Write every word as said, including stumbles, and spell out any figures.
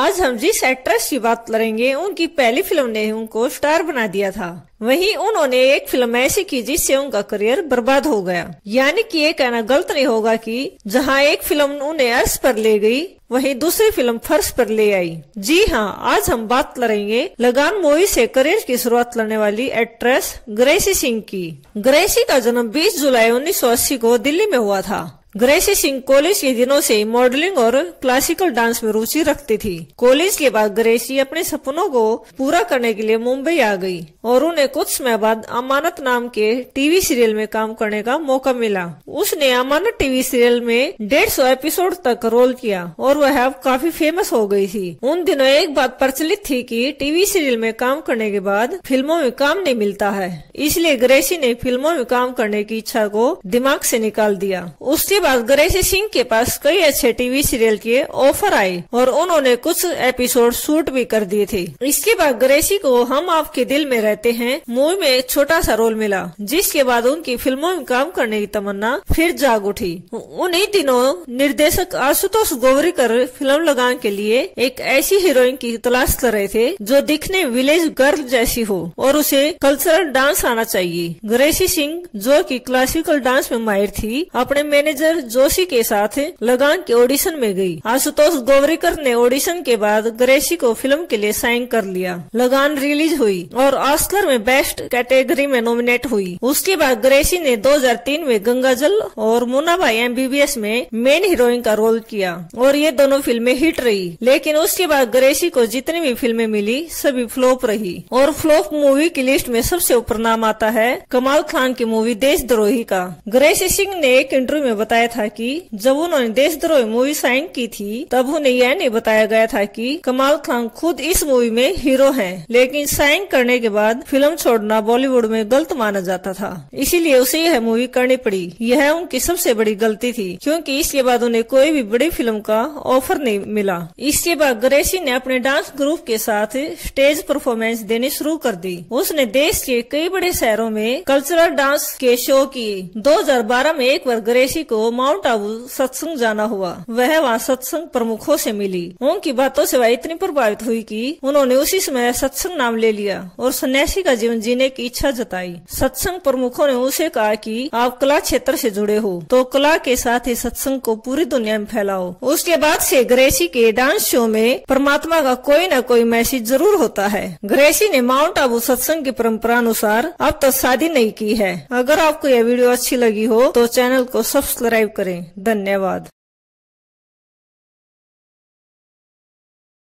आज हम जिस एक्ट्रेस की बात करेंगे उनकी पहली फिल्म ने उनको स्टार बना दिया था, वहीं उन्होंने एक फिल्म ऐसी की जिससे उनका करियर बर्बाद हो गया। यानी कि ये कहना गलत नहीं होगा कि जहां एक फिल्म उन्हें अर्श पर ले गई वहीं दूसरी फिल्म फर्श पर ले आई। जी हाँ, आज हम बात करेंगे लगान मूवी से करियर की शुरुआत करने वाली एक्ट्रेस ग्रेसी सिंह की। ग्रेसी का जन्म बीस जुलाई उन्नीस सौ अस्सी को दिल्ली में हुआ था। ग्रेसी सिंह कॉलेज के दिनों से मॉडलिंग और क्लासिकल डांस में रुचि रखती थी। कॉलेज के बाद ग्रेसी अपने सपनों को पूरा करने के लिए मुंबई आ गई और उन्हें कुछ समय बाद अमानत नाम के टीवी सीरियल में काम करने का मौका मिला। उसने अमानत टीवी सीरियल में डेढ़ सौ एपिसोड तक रोल किया और वह अब काफी फेमस हो गई थी। उन दिनों एक बात प्रचलित थी कि टीवी सीरियल में काम करने के बाद फिल्मों में काम नहीं मिलता है, इसलिए ग्रेसी ने फिल्मों में काम करने की इच्छा को दिमाग से निकाल दिया। उसके बाद ग्रेसी सिंह के पास कई अच्छे टीवी सीरियल के ऑफर आए और उन्होंने कुछ एपिसोड शूट भी कर दिए थे। इसके बाद ग्रेसी को हम आपके दिल में रहते हैं मूवी में एक छोटा सा रोल मिला, जिसके बाद उनकी फिल्मों में काम करने की तमन्ना फिर जाग उठी। उन्हीं दिनों निर्देशक आशुतोष गोवरीकर फिल्म लगान के लिए एक ऐसी हीरोइन की तलाश कर रहे थे जो दिखने विलेज गर्ल जैसी हो और उसे कल्चरल डांस आना चाहिए। ग्रेसी सिंह, जो की क्लासिकल डांस में माहिर थी, अपने मैनेजर जोशी के साथ लगान के ऑडिशन में गई। आशुतोष गोवरीकर ने ऑडिशन के बाद ग्रेसी को फिल्म के लिए साइन कर लिया। लगान रिलीज हुई और ऑस्कर में बेस्ट कैटेगरी में नॉमिनेट हुई। उसके बाद ग्रेसी ने दो हज़ार तीन में गंगाजल और Munna Bhai M B B S में मेन हीरोइन का रोल किया और ये दोनों फिल्में हिट रही। लेकिन उसके बाद ग्रेसी को जितनी भी फिल्में मिली सभी फ्लॉप रही और फ्लॉप मूवी की लिस्ट में सबसे ऊपर नाम आता है कमाल खान की मूवी देशद्रोही का। ग्रेसी सिंह ने एक इंटरव्यू में बताया था कि जब उन्होंने देशद्रोही मूवी साइन की थी तब उन्हें यह नहीं बताया गया था कि कमाल खान खुद इस मूवी में हीरो हैं, लेकिन साइन करने के बाद फिल्म छोड़ना बॉलीवुड में गलत माना जाता था, इसीलिए उसे यह मूवी करनी पड़ी। यह उनकी सबसे बड़ी गलती थी क्योंकि इसके बाद उन्हें कोई भी बड़ी फिल्म का ऑफर नहीं मिला। इसके बाद ग्रेसी ने अपने डांस ग्रुप के साथ स्टेज परफॉर्मेंस देनी शुरू कर दी। उसने देश के कई बड़े शहरों में कल्चरल डांस के शो किए। दो हजार बारह में एक बार ग्रेसी को माउंट आबू सत्संग जाना हुआ। वह वहाँ सत्संग प्रमुखों से मिली। उनकी बातों से वह इतनी प्रभावित हुई कि उन्होंने उसी समय सत्संग नाम ले लिया और सन्यासी का जीवन जीने की इच्छा जताई। सत्संग प्रमुखों ने उसे कहा कि आप कला क्षेत्र से जुड़े हो तो कला के साथ ही सत्संग को पूरी दुनिया में फैलाओ। उसके बाद से ग्रेसी के डांस शो में परमात्मा का कोई न कोई मैसेज जरूर होता है। ग्रेसी ने माउंट आबू सत्संग की परम्परा अनुसार अब तक शादी नहीं की है। अगर आपको यह वीडियो अच्छी लगी हो तो चैनल को सब्सक्राइब करें। धन्यवाद।